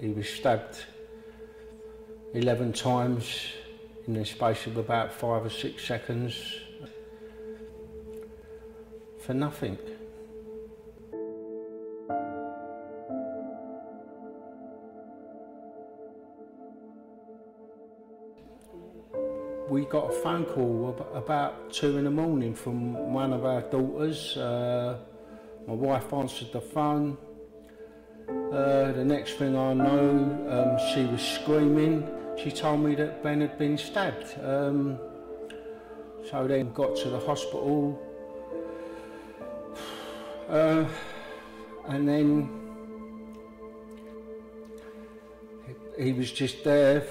He was stabbed 11 times in the space of about 5 or 6 seconds for nothing. We got a phone call about 2 in the morning from one of our daughters. My wife answered the phone. The next thing I know, she was screaming. She told me that Ben had been stabbed. So then got to the hospital. And then he was just there.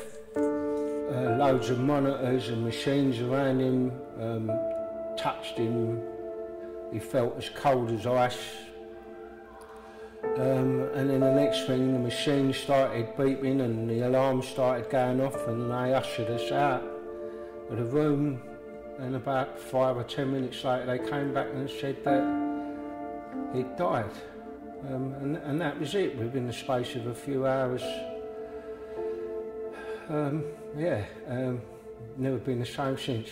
Loads of monitors and machines around him, touched him. He felt as cold as ice. And then the next thing, the machine started beeping and the alarm started going off, and they ushered us out of the room, and about 5 or 10 minutes later they came back and said that he'd died. And that was it, within the space of a few hours. Never been the same since.